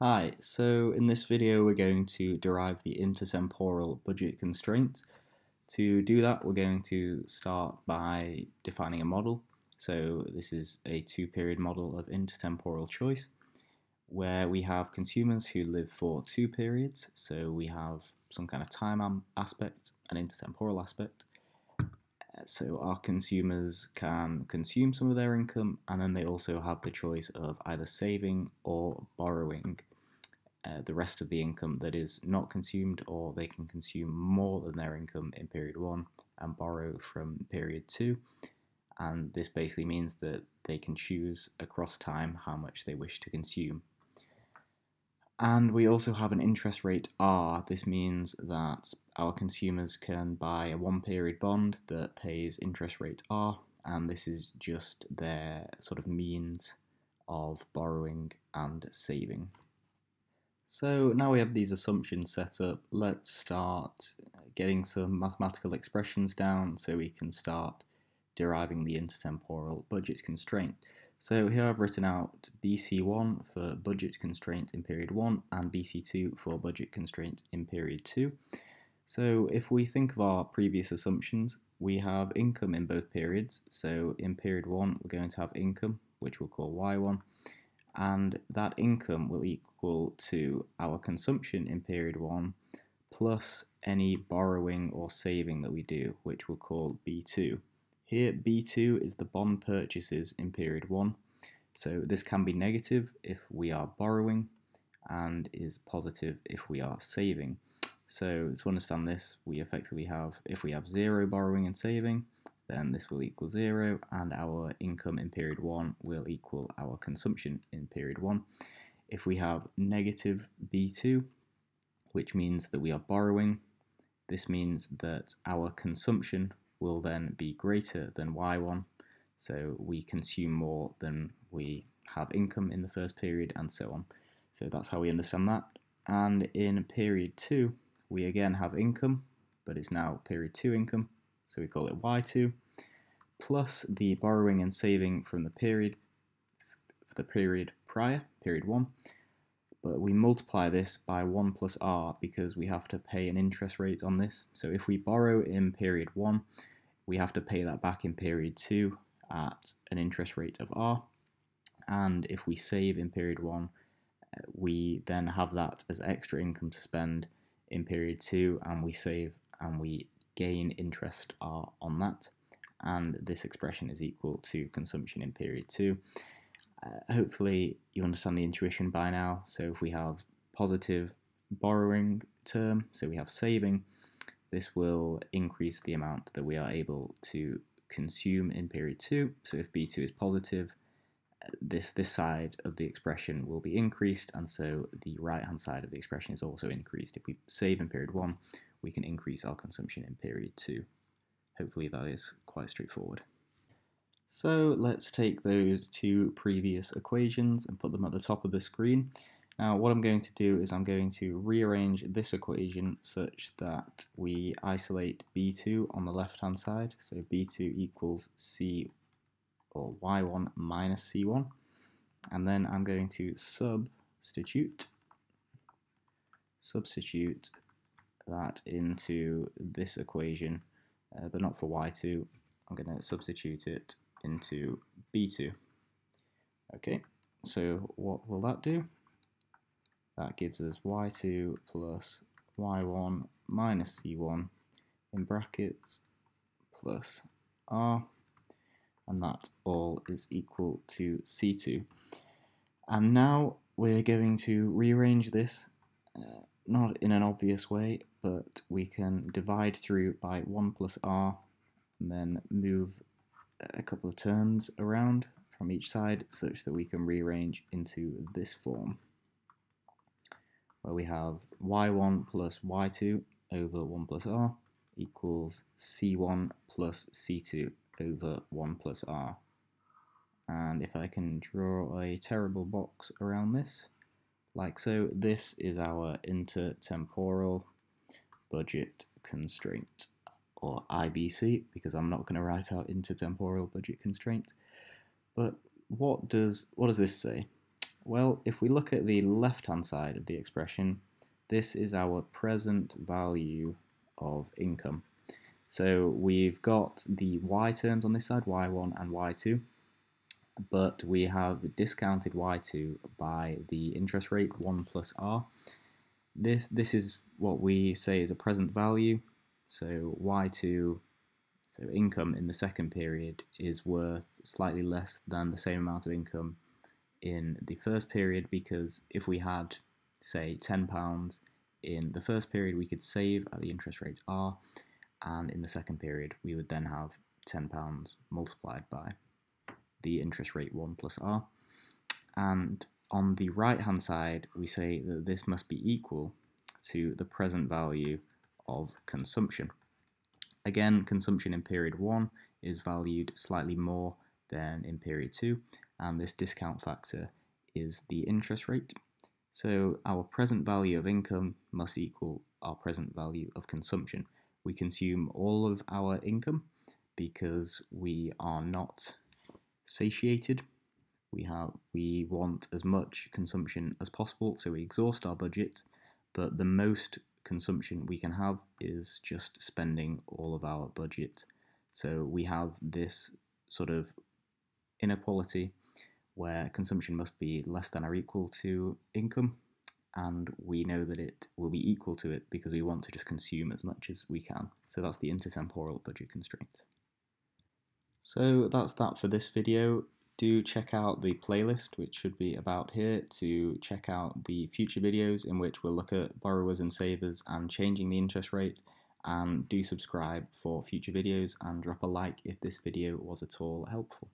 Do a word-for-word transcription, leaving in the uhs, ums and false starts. Hi, so in this video we're going to derive the intertemporal budget constraint. To do that we're going to start by defining a model. So this is a two-period model of intertemporal choice where we have consumers who live for two periods, so we have some kind of time aspect, an intertemporal aspect. So our consumers can consume some of their income, and then they also have the choice of either saving or borrowing uh, the rest of the income that is not consumed, or they can consume more than their income in period one and borrow from period two. And this basically means that they can choose across time how much they wish to consume. And we also have an interest rate R. This means that our consumers can buy a one-period bond that pays interest rate R, and this is just their sort of means of borrowing and saving. So now we have these assumptions set up, let's start getting some mathematical expressions down so we can start deriving the intertemporal budget constraint. So here I've written out B C one for budget constraint in period one and B C two for budget constraint in period two. So if we think of our previous assumptions, we have income in both periods. So in period one we're going to have income, which we'll call Y one, and that income will equal to our consumption in period one plus any borrowing or saving that we do, which we'll call B two. Here B two is the bond purchases in period one, so this can be negative if we are borrowing and is positive if we are saving. So to understand this, we effectively have, if we have zero borrowing and saving, then this will equal zero, and our income in period one will equal our consumption in period one. If we have negative B two, which means that we are borrowing, this means that our consumption will then be greater than Y one, so we consume more than we have income in the first period, and so on. So that's how we understand that. And in period two we again have income, but it's now period two income, so we call it Y two, plus the borrowing and saving from the period for the period prior, period one, but we multiply this by one plus R because we have to pay an interest rate on this. So if we borrow in period one, we have to pay that back in period two at an interest rate of R, and if we save in period one, we then have that as extra income to spend in period two, and we save and we gain interest R on that, and this expression is equal to consumption in period two. Uh, hopefully you understand the intuition by now. So if we have positive borrowing term, so we have saving, this will increase the amount that we are able to consume in period two. So if B two is positive, this this side of the expression will be increased, and so the right hand side of the expression is also increased. If we save in period one, we can increase our consumption in period two. Hopefully that is quite straightforward. So let's take those two previous equations and put them at the top of the screen. Now what I'm going to do is I'm going to rearrange this equation such that we isolate B two on the left hand side, so B two equals C or Y one minus C one, and then I'm going to substitute substitute that into this equation, uh, but not for Y two, I'm going to substitute it into B two. Okay, so what will that do? That gives us Y two plus Y one minus C one in brackets plus R, and that all is equal to C two. And now we're going to rearrange this, uh, not in an obvious way, but we can divide through by one plus R and then move a couple of terms around from each side such that we can rearrange into this form, where we have Y one plus Y two over one plus R equals C one plus C two over one plus R. And if I can draw a terrible box around this, like so, this is our intertemporal budget constraint, or I B C, because I'm not going to write out intertemporal budget constraint. But what does what does this say? Well, if we look at the left-hand side of the expression, this is our present value of income. So we've got the y terms on this side, y one and y two, but we have discounted y two by the interest rate one plus r. This, this is what we say is a present value, so y two, so income in the second period, is worth slightly less than the same amount of income in the first period, because if we had, say, ten pounds in the first period, we could save at the interest rate r, and in the second period we would then have ten pounds multiplied by the interest rate one plus r. And on the right hand side we say that this must be equal to the present value of consumption. Again, consumption in period one is valued slightly more than in period two, and this discount factor is the interest rate. So our present value of income must equal our present value of consumption. We consume all of our income because we are not satiated. We have, we want as much consumption as possible, so we exhaust our budget, but the most consumption we can have is just spending all of our budget. So we have this sort of inequality where consumption must be less than or equal to income, and we know that it will be equal to it because we want to just consume as much as we can. So that's the intertemporal budget constraint. So that's that for this video. Do check out the playlist, which should be about here, to check out the future videos in which we'll look at borrowers and savers and changing the interest rate, and do subscribe for future videos and drop a like if this video was at all helpful.